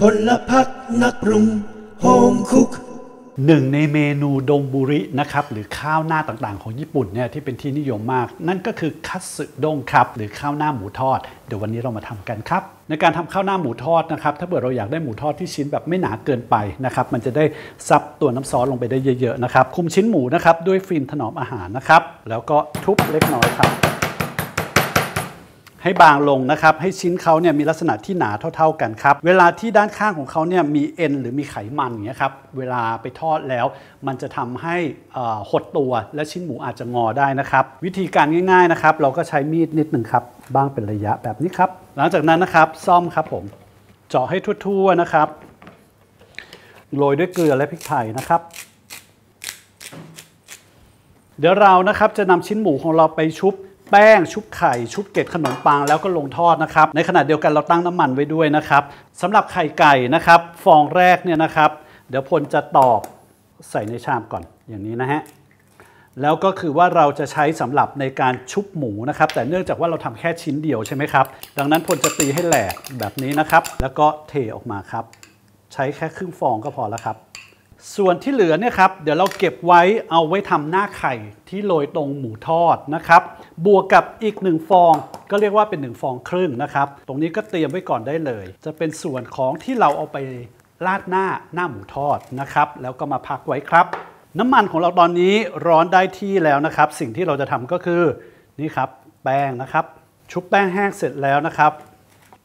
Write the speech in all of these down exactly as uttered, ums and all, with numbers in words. พลพรรคนักปรุงโฮมคุกหนึ่งในเมนูโดงบุรินะครับหรือข้าวหน้าต่างๆของญี่ปุ่นเนี่ยที่เป็นที่นิยมมากนั่นก็คือคัตสึด้งครับหรือข้าวหน้าหมูทอดเดี๋ยววันนี้เรามาทำกันครับในการทำข้าวหน้าหมูทอดนะครับถ้าเกิดเราอยากได้หมูทอดที่ชิ้นแบบไม่หนาเกินไปนะครับมันจะได้ซับตัวน้ำซอสลงไปได้เยอะๆนะครับคุมชิ้นหมูนะครับด้วยฟินถนอมอาหารนะครับแล้วก็ทุบเล็กน้อยครับให้บางลงนะครับให้ชิ้นเขาเนี่ยมีลักษณะที่หนาเท่าๆกันครับเวลาที่ด้านข้างของเขาเนี่ยมีเอ็นหรือมีไขมันอย่างเงี้ยครับเวลาไปทอดแล้วมันจะทำให้หดตัวและชิ้นหมูอาจจะงอได้นะครับวิธีการง่ายๆนะครับเราก็ใช้มีดนิดหนึ่งครับบ้างเป็นระยะแบบนี้ครับหลังจากนั้นนะครับซ่อมครับผมเจาะให้ทั่วๆนะครับโรยด้วยเกลือและพริกไทยนะครับเดี๋ยวเรานะครับจะนำชิ้นหมูของเราไปชุบแป้งชุบไข่ชุบเกล็ดขนมปังแล้วก็ลงทอดนะครับในขณะเดียวกันเราตั้งน้ำมันไว้ด้วยนะครับสำหรับไข่ไก่นะครับฟองแรกเนี่ยนะครับเดี๋ยวพลจะตอกใส่ในชามก่อนอย่างนี้นะฮะแล้วก็คือว่าเราจะใช้สำหรับในการชุบหมูนะครับแต่เนื่องจากว่าเราทำแค่ชิ้นเดียวใช่ไหมครับดังนั้นพลจะตีให้แหลกแบบนี้นะครับแล้วก็เทออกมาครับใช้แค่ครึ่งฟองก็พอแล้วครับส่วนที่เหลือเนี่ยครับเดี๋ยวเราเก็บไว้เอาไว้ทำหน้าไข่ที่โรยตรงหมูทอดนะครับบวกกับอีกหนึ่งฟองก็เรียกว่าเป็นหนึ่งฟองครึ่งนะครับตรงนี้ก็เตรียมไว้ก่อนได้เลยจะเป็นส่วนของที่เราเอาไปราดหน้าหน้าหมูทอดนะครับแล้วก็มาพักไว้ครับน้ำมันของเราตอนนี้ร้อนได้ที่แล้วนะครับสิ่งที่เราจะทำก็คือนี่ครับแป้งนะครับชุบแป้งแห้งเสร็จแล้วนะครับ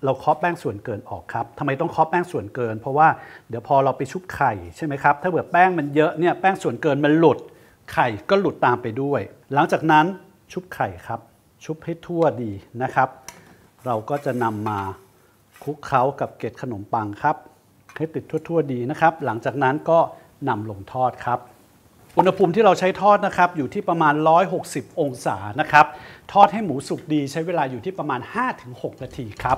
เราเคาะแป้งส่วนเกินออกครับทำไมต้องเคาะแป้งส่วนเกินเพราะว่าเดี๋ยวพอเราไปชุบไข่ใช่ไหมครับถ้าเกิดแป้งมันเยอะเนี่ยแป้งส่วนเกินมันหลุดไข่ก็หลุดตามไปด้วยหลังจากนั้นชุบไข่ครับชุบให้ทั่วดีนะครับเราก็จะนำมาคลุกเคล้ากับเกล็ดขนมปังครับให้ติดทั่วๆดีนะครับหลังจากนั้นก็นำลงทอดครับอุณหภูมิที่เราใช้ทอดนะครับอยู่ที่ประมาณหนึ่งร้อยหกสิบองศานะครับทอดให้หมูสุกดีใช้เวลาอยู่ที่ประมาณ ห้าถึงหก นาทีครับ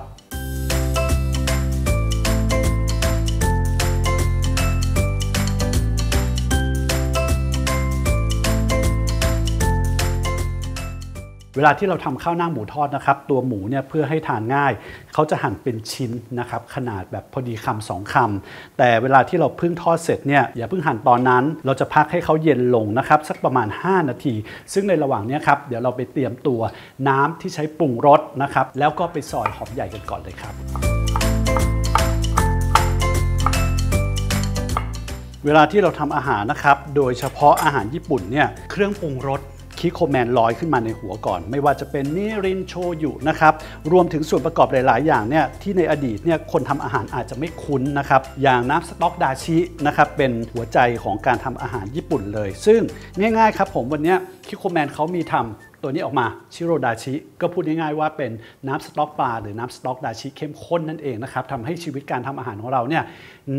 เวลาที่เราทำข้าวหน้าหมูทอดนะครับตัวหมูเนี่ยเพื่อให้ทานง่ายเขาจะหั่นเป็นชิ้นนะครับขนาดแบบพอดีคำสองคำแต่เวลาที่เราเพิ่งทอดเสร็จเนี่ยอย่าเพิ่งหั่นตอนนั้นเราจะพักให้เขาเย็นลงนะครับสักประมาณห้านาทีซึ่งในระหว่างนี้ครับเดี๋ยวเราไปเตรียมตัวน้ำที่ใช้ปรุงรสนะครับแล้วก็ไปซอยหอมใหญ่กันก่อนเลยครับเวลาที่เราทำอาหารนะครับโดยเฉพาะอาหารญี่ปุ่นเนี่ยเครื่องปรุงรสคิโคแมนลอยขึ้นมาในหัวก่อนไม่ว่าจะเป็นนิรินโชยุนะครับรวมถึงส่วนประกอบหลายๆอย่างเนี่ยที่ในอดีตเนี่ยคนทำอาหารอาจจะไม่คุ้นนะครับอย่างน้ำสต๊อกดาชินะครับเป็นหัวใจของการทำอาหารญี่ปุ่นเลยซึ่งง่ายๆครับผมวันนี้คิโคแมนเขามีทำตัวนี้ออกมาชิโรดาชิก็พูดง่ายๆว่าเป็นน้ำสต๊อกปลาหรือน้ำสต๊อกดาชิเข้มข้นนั่นเองนะครับทำให้ชีวิตการทำอาหารของเราเนี่ย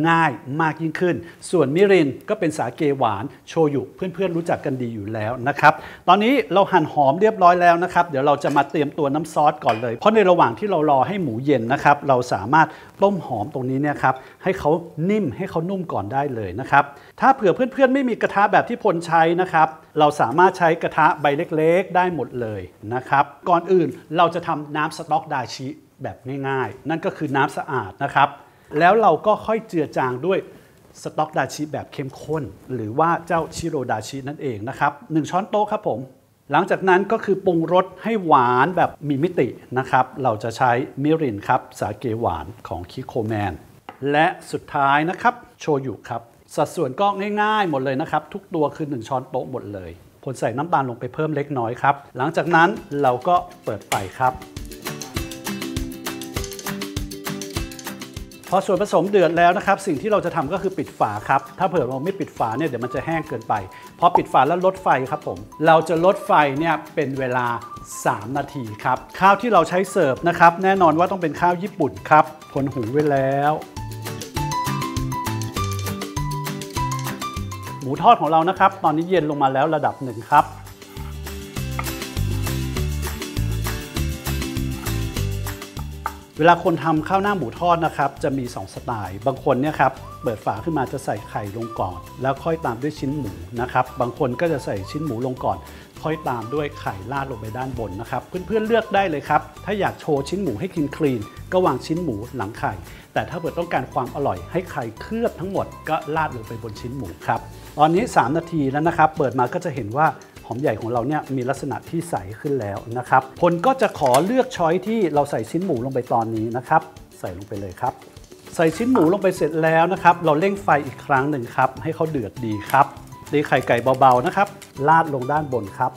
ง่ายมากยิ่งขึ้นส่วนมิรินก็เป็นสาเกหวานโชยุเพื่อนๆรู้จักกันดีอยู่แล้วนะครับตอนนี้เราหั่นหอมเรียบร้อยแล้วนะครับเดี๋ยวเราจะมาเตรียมตัวน้ำซอสก่อนเลยเพราะในระหว่างที่เรารอให้หมูเย็นนะครับเราสามารถต้มหอมตรงนี้เนี่ยครับให้เขานิ่มให้เขานุ่มก่อนได้เลยนะครับถ้าเผื่อเพื่อนๆไม่มีกระทะแบบที่พลใช้นะครับเราสามารถใช้กระทะใบเล็กๆได้หมดเลยนะครับก่อนอื่นเราจะทำน้ำสต๊อกดาชิแบบง่ายๆนั่นก็คือน้ำสะอาดนะครับแล้วเราก็ค่อยเจือจางด้วยสต๊อกดาชิแบบเข้มข้นหรือว่าเจ้าชิโรดาชินั่นเองนะครับหนึ่งช้อนโต๊ะครับผมหลังจากนั้นก็คือปรุงรสให้หวานแบบมีมิตินะครับเราจะใช้มิรินครับสาเกหวานของคิโคแมนและสุดท้ายนะครับโชยุครับสัดส่วนก็ง่ายๆหมดเลยนะครับทุกตัวคือหนึ่งช้อนโต๊ะหมดเลยผลใส่น้ำตาลลงไปเพิ่มเล็กน้อยครับหลังจากนั้นเราก็เปิดไฟครับพอส่วนผสมเดือดแล้วนะครับสิ่งที่เราจะทำก็คือปิดฝาครับถ้าเผื่อเราไม่ปิดฝาเนี่ยเดี๋ยวมันจะแห้งเกินไปพอปิดฝาแล้วลดไฟครับผมเราจะลดไฟเนี่ยเป็นเวลาสามนาทีครับข้าวที่เราใช้เสิร์ฟนะครับแน่นอนว่าต้องเป็นข้าวญี่ปุ่นครับผลหุงไว้แล้วหมูทอดของเรานะครับตอนนี้เย็นลงมาแล้วระดับหนึ่งครับเวลาคนทำข้าวหน้าหมูทอดนะครับจะมีสองสไตล์บางคนเนี่ยครับเปิดฝาขึ้นมาจะใส่ไข่ลงก่อนแล้วค่อยตามด้วยชิ้นหมูนะครับบางคนก็จะใส่ชิ้นหมูลงก่อน ค่อยตามด้วยไข่ราดลงไปด้านบนนะครับเพื่อนๆ เลือกได้เลยครับถ้าอยากโชว์ชิ้นหมูให้กินคลีนก็วางชิ้นหมูหลังไข่แต่ถ้าเกิดต้องการความอร่อยให้ไข่เคลือบทั้งหมดก็ราดลงไปบนชิ้นหมูครับตอนนี้สามนาทีแล้วนะครับเปิดมาก็จะเห็นว่าหอมใหญ่ของเราเนี่ยมีลักษณะที่ใสขึ้นแล้วนะครับผลก็จะขอเลือกช้อยที่เราใส่ชิ้นหมูลงไปตอนนี้นะครับใส่ลงไปเลยครับใส่ชิ้นหมูลงไปเสร็จแล้วนะครับเราเร่งไฟอีกครั้งหนึ่งครับให้เขาเดือดดีครับตีไข่ไก่เบาๆนะครับราดลงด้านบนครับ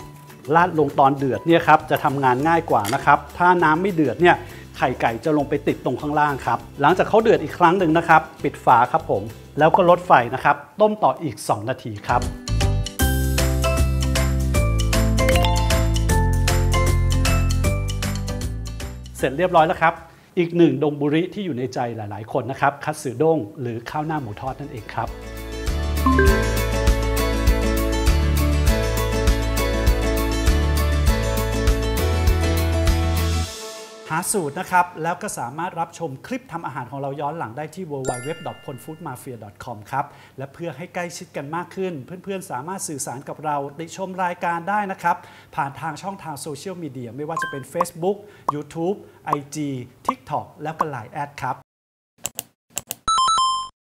ราดลงตอนเดือดเนี่ยครับจะทำงานง่ายกว่านะครับถ้าน้ำไม่เดือดเนี่ยไข่ไก่จะลงไปติดตรงข้างล่างครับหลังจากเขาเดือดอีกครั้งหนึ่งนะครับปิดฝาครับผมแล้วก็ลดไฟนะครับต้มต่ออีกสองนาทีครับเสร็จเรียบร้อยแล้วครับอีกหนึ่งดงบุริที่อยู่ในใจหลายๆคนนะครับคัตสึด้งหรือข้าวหน้าหมูทอดนั่นเองครับหาสูตรนะครับแล้วก็สามารถรับชมคลิปทำอาหารของเราย้อนหลังได้ที่ ดับเบิลยู ดับเบิลยู ดับเบิลยู ดอท พอลฟูดมาเฟีย ดอท คอม ครับและเพื่อให้ใกล้ชิดกันมากขึ้นเพื่อนๆสามารถสื่อสารกับเราติชมรายการได้นะครับผ่านทางช่องทางโซเชียลมีเดียไม่ว่าจะเป็น Facebook YouTube ไอ จี ทิกต็อก และก็ ไลน์ แอด ครับ